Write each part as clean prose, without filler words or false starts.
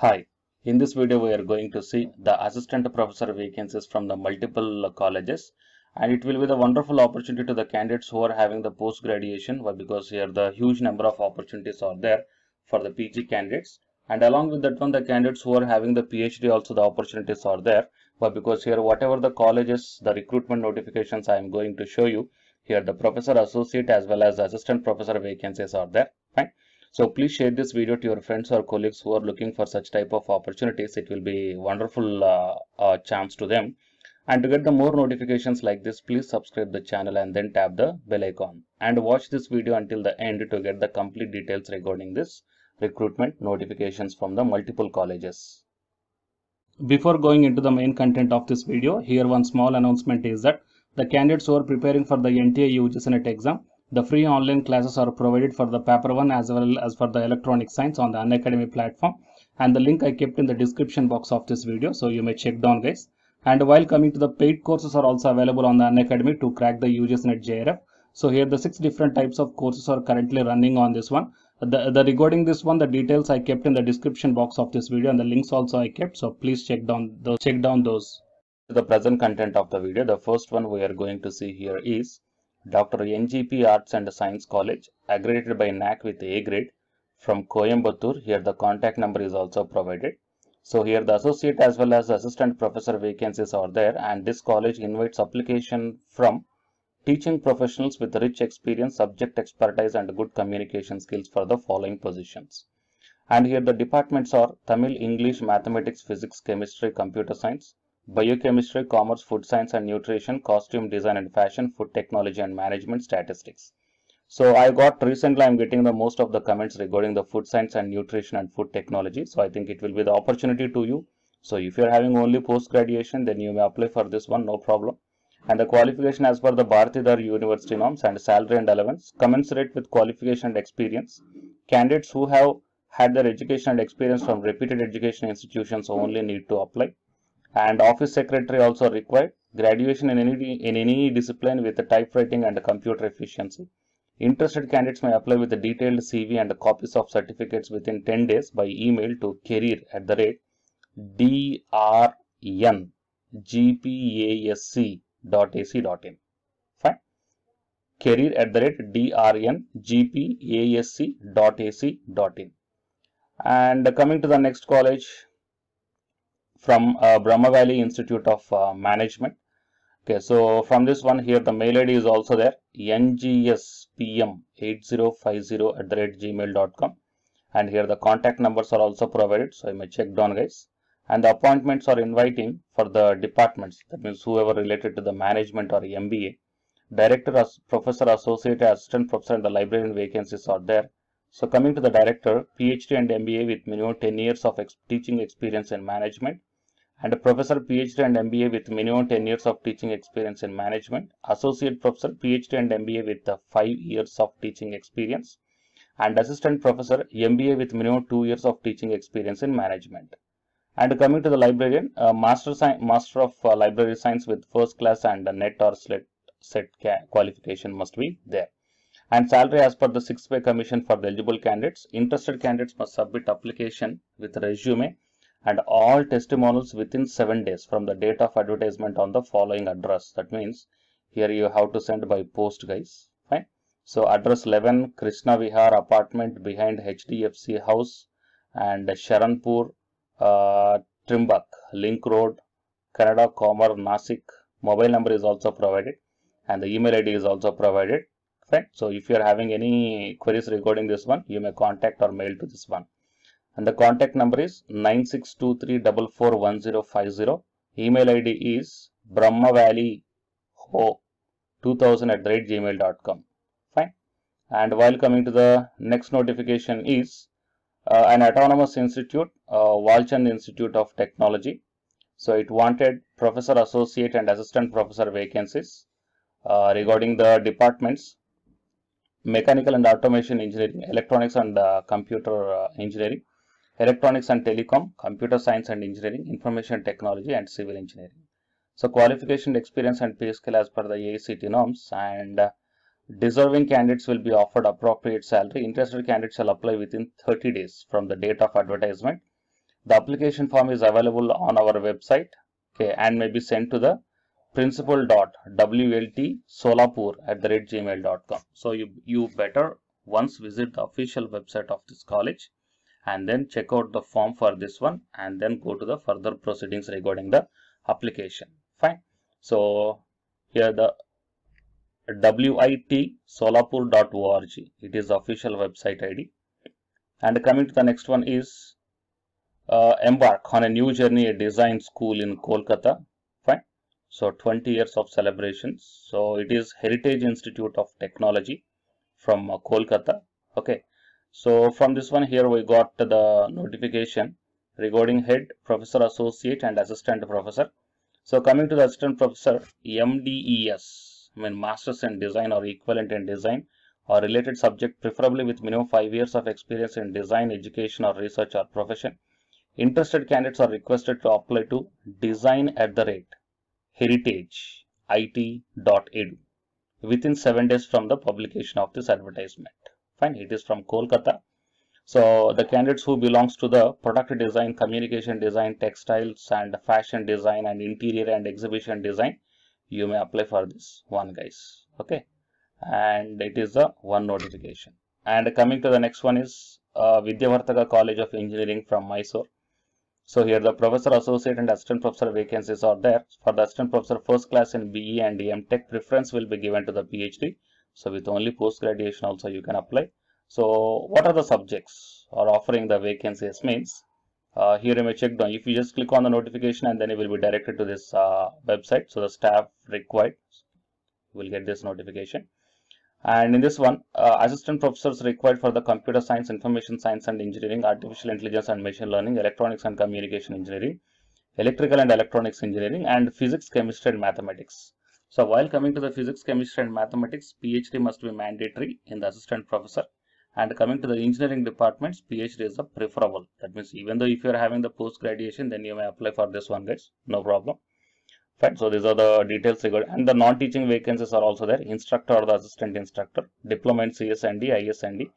Hi, in this video we are going to see the assistant professor vacancies from the multiple colleges, and it will be the wonderful opportunity to the candidates who are having the post graduation, because here the huge number of opportunities are there for the PG candidates, and along with that one the candidates who are having the PhD also the opportunities are there, because here whatever the colleges, the recruitment notifications I am going to show you, here the professor associate as well as the assistant professor vacancies are there, fine. So please share this video to your friends or colleagues who are looking for such type of opportunities. It will be a wonderful chance to them. And to get the more notifications like this, please subscribe the channel and then tap the bell icon. And watch this video until the end to get the complete details regarding this recruitment notifications from the multiple colleges. Before going into the main content of this video, here one small announcement is that the candidates who are preparing for the NTA UGC NET exam, the free online classes are provided for the paper 1 as well as for the electronic science on the Unacademy platform, and the link I kept in the description box of this video, so you may check down guys. And while coming to the paid courses are also available on the Unacademy to crack the UGC NET JRF. So here the 6 different types of courses are currently running on this one. Regarding this one, the details I kept in the description box of this video and the links also I kept, so please check down those. The present content of the video, the first one we are going to see here is Dr. NGP Arts and Science College, accredited by NAC with A grade from Coimbatore. Here the contact number is also provided. So here the associate as well as assistant professor vacancies are there, and this college invites application from teaching professionals with rich experience, subject expertise and good communication skills for the following positions. And here the departments are Tamil, English, Mathematics, Physics, Chemistry, Computer Science, Biochemistry, Commerce, Food Science and Nutrition, Costume Design and Fashion, Food Technology and Management, Statistics. So I got recently, I'm getting the most of the comments regarding the Food Science and Nutrition and Food Technology. So I think it will be the opportunity to you. So if you're having only post-graduation, then you may apply for this one, no problem. And the qualification as per the Bharatidhar University norms, and salary and allowance commensurate with qualification and experience. Candidates who have had their education and experience from reputed education institutions only need to apply. And office secretary also required, graduation in any discipline with the typewriting and computer efficiency. Interested candidates may apply with a detailed CV and copies of certificates within 10 days by email to career@drngpasc.ac.in. Fine. career@drngpasc.ac.in. And coming to the next college, from Brahma Valley Institute of Management. Okay, so from this one here the mail ID is also there, ngspm8050@gmail.com, and here the contact numbers are also provided, so you may check down guys. And the appointments are inviting for the departments, that means whoever related to the management or MBA, director, professor, associate, assistant professor and the librarian vacancies are there. So coming to the director, PhD and MBA with minimum 10 years of teaching experience in management. And a professor, PhD and MBA with minimum 10 years of teaching experience in management. Associate professor, PhD and MBA with 5 years of teaching experience. And assistant professor, MBA with minimum 2 years of teaching experience in management. And coming to the librarian, master of library science with first class and NET or SLET qualification must be there. And salary as per the 6-way commission for the eligible candidates. Interested candidates must submit application with resume and all testimonials within 7 days from the date of advertisement on the following address. That means here you have to send by post guys, fine. So address 11 Krishna Vihar apartment behind HDFC house and Sharanpur, Trimbak, Link Road, Canada Comar, Nasik. Mobile number is also provided and the email ID is also provided. So if you are having any queries regarding this one, you may contact or mail to this one. And the contact number is 9623441050. Email ID is brahmavalleyho2000@gmail.com. Fine. And while coming to the next notification is an autonomous institute, Walchand Institute of Technology. So it wanted professor, associate and assistant professor vacancies. Regarding the departments, mechanical and automation engineering, electronics and computer engineering, electronics and telecom, computer science and engineering, information technology and civil engineering. So qualification, experience and pay scale as per the AICTE norms, and deserving candidates will be offered appropriate salary. Interested candidates shall apply within 30 days from the date of advertisement. The application form is available on our website, okay, and may be sent to the principal.wlt.solapur@gmail.com. So you better once visit the official website of this college and then check out the form for this one and then go to the further proceedings regarding the application. Fine. So here the witsolapur.org, it is the official website ID. And coming to the next one is embark on a new journey, a design school in Kolkata. Fine. So 20 years of celebrations. So it is Heritage Institute of Technology from Kolkata. Okay. So from this one here we got the notification regarding head professor, associate and assistant professor. So coming to the assistant professor, MDES, I mean masters in design or equivalent in design or related subject, preferably with minimum 5 years of experience in design, education or research or profession. Interested candidates are requested to apply to design@heritage.it.edu within 7 days from the publication of this advertisement. Fine, it is from Kolkata. So the candidates who belongs to the product design, communication design, textiles and fashion design and interior and exhibition design, you may apply for this one, guys. Okay, and it is the one notification. And coming to the next one is Vidyavartha College of Engineering from Mysore. So here the professor, associate and assistant professor vacancies are there. For the assistant professor first class in BE and EM Tech, preference will be given to the PhD. So with only post graduation also you can apply. So what are the subjects or offering the vacancies means, here you may check down. If you just click on the notification and then you will be directed to this website. So the staff required will get this notification. And in this one, assistant professors required for the computer science, information science and engineering, artificial intelligence and machine learning, electronics and communication engineering, electrical and electronics engineering, and physics, chemistry and mathematics. So while coming to the physics, chemistry and mathematics, PhD must be mandatory in the assistant professor. And coming to the engineering departments, PhD is a preferable. That means even though if you are having the post graduation, then you may apply for this one, guys. No problem. Fine. So these are the details regarding, and the non-teaching vacancies are also there. Instructor or the assistant instructor, diploma in CS&D, IS&D,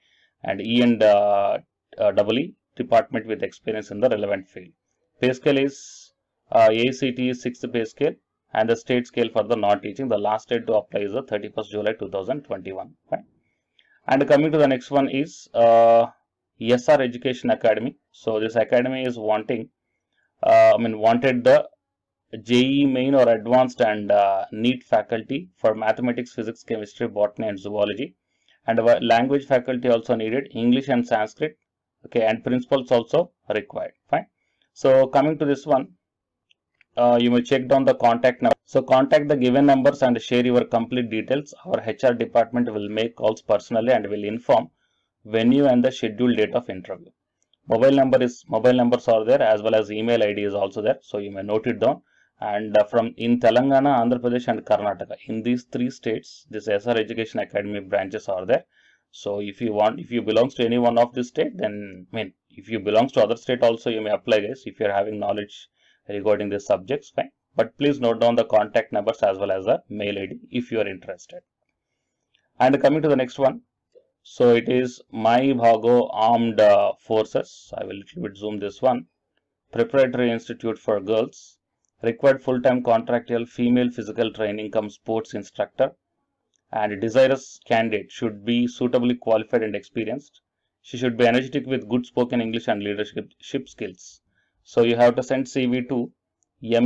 and E and EE department with experience in the relevant field. Pay scale is AICTE 6th pay scale, and the state scale for the non-teaching. The last date to apply is the 31st July 2021. Fine. And coming to the next one is YSR Education Academy. So this academy is wanted the JEE main or advanced and NEET faculty for mathematics, physics, chemistry, botany and zoology, and our language faculty also needed, English and Sanskrit, okay, and principals also required. Fine. So coming to this one, you may check down the contact number. So contact the given numbers and share your complete details. Our HR department will make calls personally and will inform venue and the scheduled date of interview. Mobile numbers are there, as well as email ID is also there, so you may note it down. And from in Telangana, Andhra Pradesh and Karnataka, in these 3 states, this YSR Education Academy branches are there. So if you belongs to any one of this state, then if you belongs to other state also, you may apply, guys, if you are having knowledge regarding these subjects. Fine. But please note down the contact numbers as well as the mail ID if you are interested. And coming to the next one, so it is Mai Bhago Armed Forces. I will little bit zoom this one. Preparatory Institute for Girls. Required full-time contractual female physical training cum sports instructor, and desirous candidate should be suitably qualified and experienced. She should be energetic with good spoken English and leadership skills. So you have to send CV to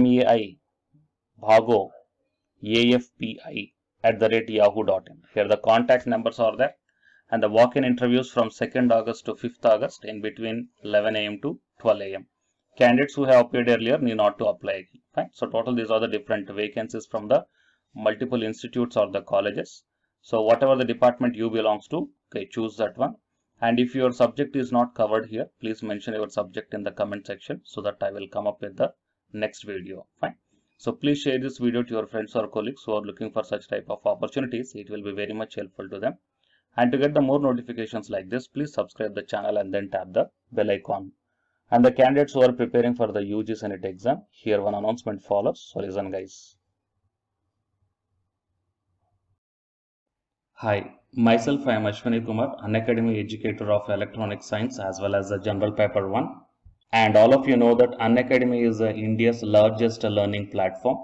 maibhagoafpi@yahoo.in. Here the contact numbers are there, and the walk-in interviews from 2nd August to 5th August in between 11 a.m. to 12 a.m. Candidates who have appeared earlier need not to apply again. Fine. So total these are the different vacancies from the multiple institutes or the colleges. So whatever the department you belongs to, okay, choose that one. And if your subject is not covered here, please mention your subject in the comment section so that I will come up with the next video. Fine. So please share this video to your friends or colleagues who are looking for such type of opportunities. It will be very much helpful to them. And to get the more notifications like this, please subscribe the channel and then tap the bell icon. And the candidates who are preparing for the UGC NET exam, here one announcement follows. So listen, guys. Hi, myself I am Ashwani Kumar, Unacademy Educator of Electronic Science as well as the General Paper 1 And all of you know that Unacademy is India's largest learning platform,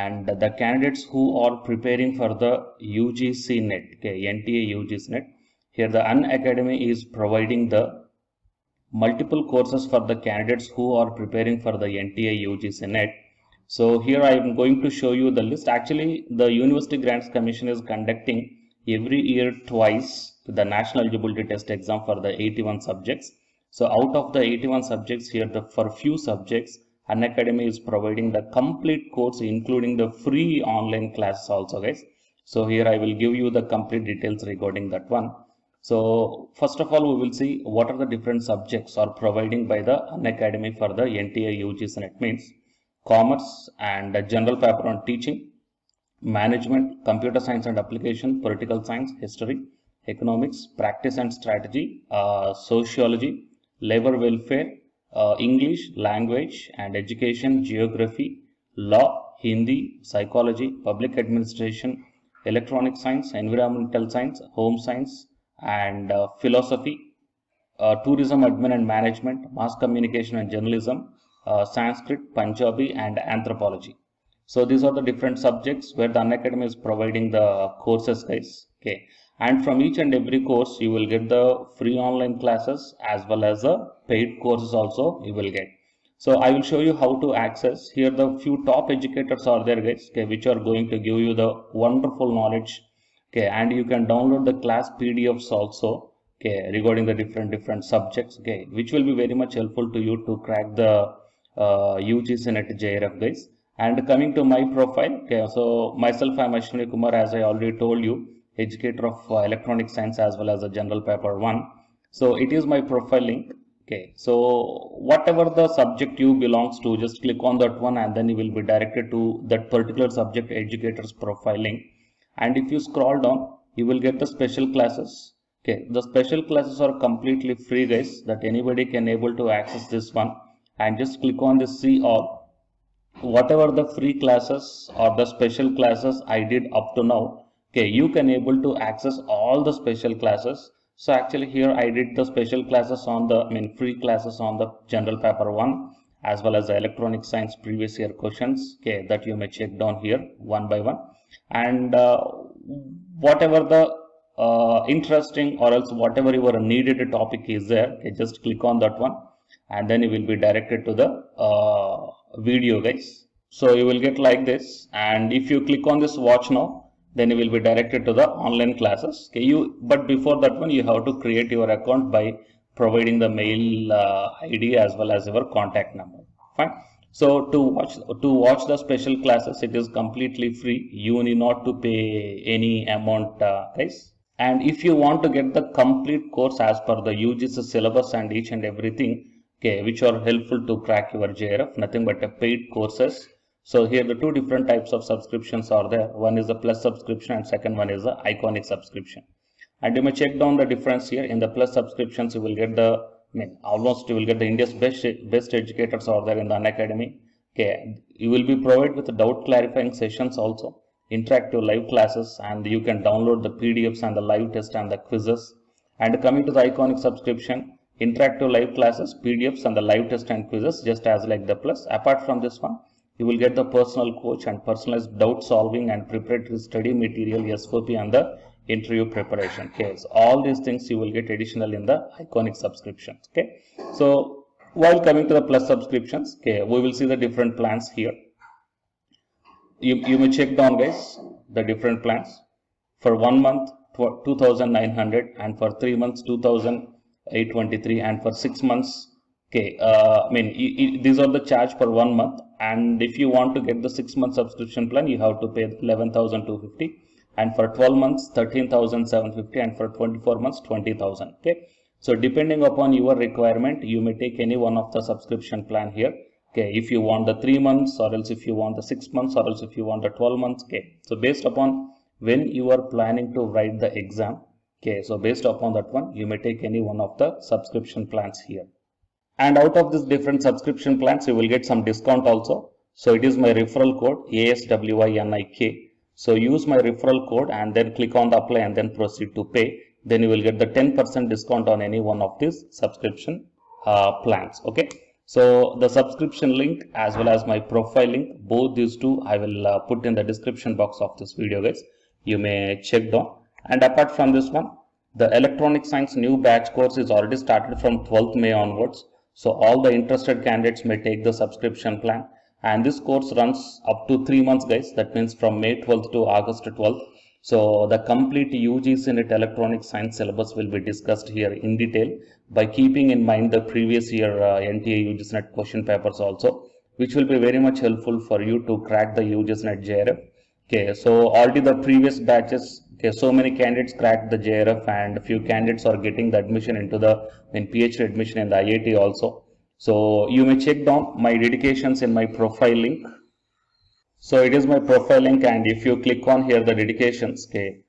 and the candidates who are preparing for the UGC NET, okay, NTA UGC NET, here the Unacademy is providing the multiple courses for the candidates who are preparing for the NTA UGC NET. So here I am going to show you the list. Actually, the University Grants Commission is conducting every year twice the National Eligibility Test exam for the 81 subjects. So out of the 81 subjects, here for few subjects, Unacademy is providing the complete course including the free online classes also, guys. So here I will give you the complete details regarding that one. So first of all, we will see what are the different subjects are providing by the Unacademy for the NTA UGC NET means. Commerce and general paper on teaching, management, computer science and application, political science, history, economics, practice and strategy, sociology, labor welfare, English, language and education, geography, law, Hindi, psychology, public administration, electronic science, environmental science, home science and philosophy, tourism, admin and management, mass communication and journalism, Sanskrit, Punjabi and anthropology. So these are the different subjects where the Unacademy is providing the courses, guys. Okay, and from each and every course you will get the free online classes as well as the paid courses also you will get. So I will show you how to access. Here the few top educators are there, guys, okay, which are going to give you the wonderful knowledge. Okay, and you can download the class PDFs also, okay, regarding the different subjects, okay, which will be very much helpful to you to crack the UGC NET JRF, guys. And coming to my profile, okay, so myself, I'm Ashwani Kumar, as I already told you, educator of electronic science as well as a general paper one. So it is my profile link, okay. So whatever the subject you belongs to, just click on that one and then you will be directed to that particular subject educator's profile link. And if you scroll down, you will get the special classes, okay. The special classes are completely free, guys, that anybody can able to access this one. And just click on the see all. Whatever the free classes or the special classes I did up to now, okay, you can able to access all the special classes. So actually here I did the special classes on the free classes on the general paper one as well as the electronic science previous year questions, okay, that you may check down here one by one. And whatever the interesting or else whatever your needed topic is there, okay, just click on that one and then you will be directed to the video, guys. So you will get like this, and if you click on this watch now, then you will be directed to the online classes, okay. But before that one, you have to create your account by providing the mail ID as well as your contact number, fine. So to watch the special classes, it is completely free, you need not to pay any amount, guys. And if you want to get the complete course as per the UGC syllabus and each and everything, okay, which are helpful to crack your JRF, nothing but a paid courses. So here the two different types of subscriptions are there. One is the plus subscription and second one is the iconic subscription. And you may check down the difference here. In the plus subscriptions, you will get the almost you will get the India's best educators are there in the Unacademy. Okay, you will be provided with doubt clarifying sessions also, interactive live classes, and you can download the PDFs and the live test and the quizzes. And coming to the iconic subscription, interactive live classes, PDFs and the live test and quizzes, just as like the plus. Apart from this one, you will get the personal coach and personalized doubt solving and preparatory study material, S4P and the interview preparation. Okay, so all these things you will get additional in the iconic subscriptions. Okay, so while coming to the plus subscriptions, okay, we will see the different plans here. You may check down, guys, the different plans. For 1 month, 2,900, and for 3 months, 2,823, and for 6 months, okay, these are the charge for 1 month. And if you want to get the 6 month subscription plan, you have to pay 11,250, and for 12 months 13,750, and for 24 months 20,000. Okay, so depending upon your requirement, you may take any one of the subscription plan here. Okay, if you want the 3 months, or else if you want the 6 months, or else if you want the 12 months. Okay, so based upon when you are planning to write the exam. Okay, so based upon that one, you may take any one of the subscription plans here. And out of these different subscription plans, you will get some discount also. So it is my referral code, ASWYNIK. So use my referral code and then click on the apply and then proceed to pay. Then you will get the 10% discount on any one of these subscription plans. Okay, so the subscription link as well as my profile link, both these two I will put in the description box of this video, guys. You may check down. And apart from this one, the electronic science new batch course is already started from 12th May onwards. So all the interested candidates may take the subscription plan. And this course runs up to 3 months, guys. That means from May 12th to August 12th. So the complete UGC NET electronic science syllabus will be discussed here in detail by keeping in mind the previous year NTA UGC NET question papers also, which will be very much helpful for you to crack the UGC NET JRF. Okay, so already the previous batches, okay, so many candidates cracked the JRF and a few candidates are getting the admission into the PhD admission in the IIT also. So you may check down my dedications in my profile link. So it is my profile link, and if you click on here the dedications, okay,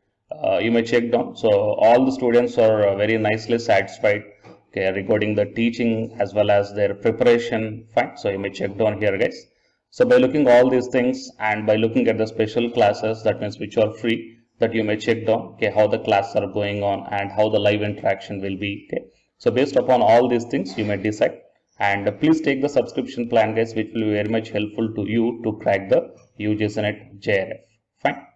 you may check down. So all the students are very nicely satisfied, okay, regarding the teaching as well as their preparation. Fine. So you may check down here, guys. So by looking all these things and by looking at the special classes, that means which are free, that you may check down, okay, how the classes are going on and how the live interaction will be. Okay. So based upon all these things, you may decide. And please take the subscription plan, guys, which will be very much helpful to you to crack the UGC NET JRF. Fine.